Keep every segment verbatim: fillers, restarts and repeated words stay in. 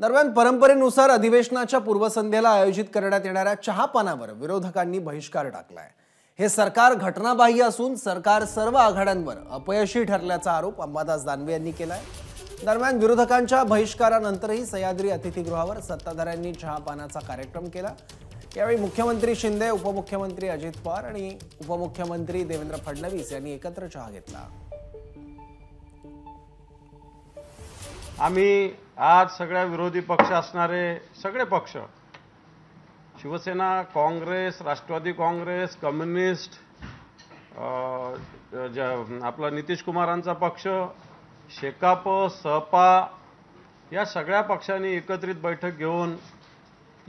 दरम्यान परंपरेनुसार अधिवेशनाच्या पूर्वसंध्येला आयोजित करण्यात येणाऱ्या चहापानावर विरोधकांनी बहिष्कार टाकलाय। हे सरकार घटनाबाह्य असून सरकार सर्व आघाड्यांवर अपयशी ठरल्याचा आरोप अंबादास दानवे यांनी केलाय। दरम्यान विरोधकांच्या बहिष्कारानंतरही सह्याद्री अतिथीगृहावर सत्ताधाऱ्यांनी चहापानाचा कार्यक्रम केला। यावेळी मुख्यमंत्री शिंदे, उपमुख्यमंत्री अजित पवार आणि उपमुख्यमंत्री देवेंद्र फडणवीस यांनी एकत्र चहा घेतला। आम्ही आज सगळ्या विरोधी पक्ष असणारे सगळे पक्ष, शिवसेना, काँग्रेस, राष्ट्रवादी काँग्रेस, कम्युनिस्ट, आपला नितीशकुमारांचा पक्ष, शेकाप, सपा, या सगळ्या पक्षांनी एकत्रित बैठक घेऊन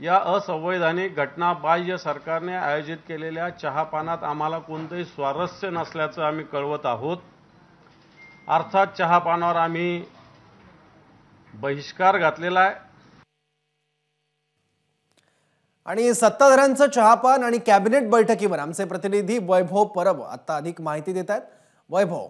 या असंवैधानिक घटनाबाह्य सरकारने आयोजित केलेल्या चहापानात आम्हाला कोणतेही स्वारस्य नसल्याचं आम्ही कळवत आहोत। अर्थात चहापानावर आम्ही बहिष्कार घातलेला आहे। आणि सत्ताधाऱ्यांचं चहापान आणि कॅबिनेट बैठकीवर आमचे प्रतिनिधी वैभव परब आता अधिक माहिती देतात। वैभव,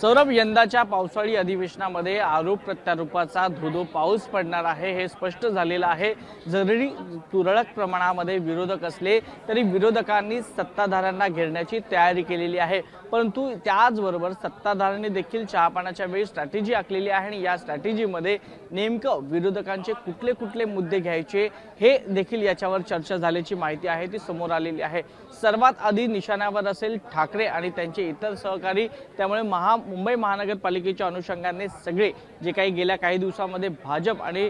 सौरभ, यंदाच्या पावसाळी अधिवेशनामध्ये आरोप प्रत्यारोपाचा धोधो पाऊस पडणार आहे हे स्पष्ट झालेलं आहे। जरी तुरळक प्रमाणामध्ये विरोधक असले तरी विरोधकांनी सत्ताधाऱ्यांना घेरण्याची तयारी केलेली आहे, परंतु त्याचबरोबर सत्ताधाऱ्यांनी देखील चहापानाच्या वेळी स्ट्रॅटेजी आखलेली आहे आणि या स्ट्रॅटेजीमध्ये नेमकं विरोधकांचे कुठले कुठले मुद्दे घ्यायचे हे देखील याच्यावर चर्चा झाल्याची माहिती आहे ती समोर आलेली आहे। सर्वात आधी निशाण्यावर असेल ठाकरे आणि त्यांचे इतर सहकारी, त्यामुळे महा मुंबई महानगरपालिकेच्या अनुषंगाने सगळे जे काही गेल्या काही दिवसांमध्ये भाजप आणि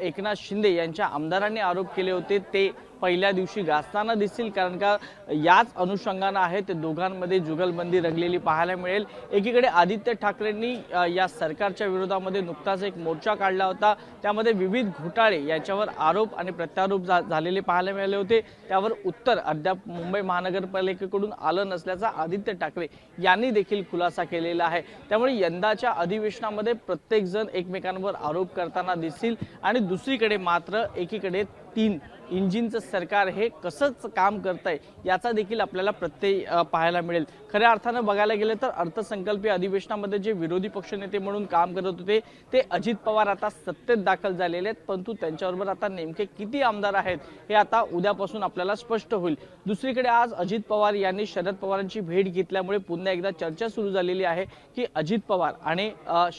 एकनाथ शिंदे यांच्या आमदारांनी आरोप केले होते ते पहिल्या दिवशी गाजताना दिसतील, कारण का याच अनुषंगाने आहे ते दोघांमध्ये जुगलबंदी रंगलेली पाहायला मिळेल। एकीकडे आदित्य ठाकरेंनी या सरकारच्या विरोधामध्ये नुकताच एक मोर्चा काढला होता, त्यामध्ये विविध घोटाळे याच्यावर आरोप आणि प्रत्यारोप झालेले पाहायला मिळाले होते, त्यावर उत्तर अद्याप मुंबई महानगरपालिकेकडून आलं नसल्याचा आदित्य ठाकरे यांनी देखील खुलासा केलेला आहे। त्यामुळे यंदाच्या अधिवेशनामध्ये प्रत्येकजण एकमेकांवर आरोप करताना दिसतील आणि दुसरीकडे मात्र एकीकडे तीन इंजिनचं सरकार हे कसंच काम करतंय याचा देखील आपल्याला प्रत्यय पाहायला मिळेल। खऱ्या अर्थानं बघायला गेलं तर अर्थसंकल्पीय अधिवेशनामध्ये जे विरोधी पक्षनेते म्हणून काम करत होते ते अजित पवार आता सत्तेत दाखल झालेले आहेत, परंतु त्यांच्याबरोबर आता नेमके किती आमदार आहेत हे आता उद्यापासून आपल्याला स्पष्ट होईल। दुसरीकडे आज अजित पवार यांनी शरद पवारांची भेट घेतल्यामुळे पुन्हा एकदा चर्चा सुरू झालेली आहे की अजित पवार आणि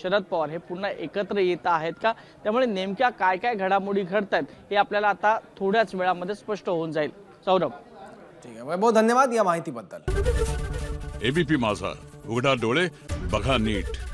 शरद पवार हे पुन्हा एकत्र येत आहेत का, त्यामुळे नेमक्या काय काय घडामोडी घडत आहेत हे आपल्याला आता थोड्या वेळामध्ये स्पष्ट होऊन जाईल। सौरभ, ठीक आहे, बहुत धन्यवाद या माहितीबद्दल। एबीपी माझा, उघडा डोळे बघा नीट।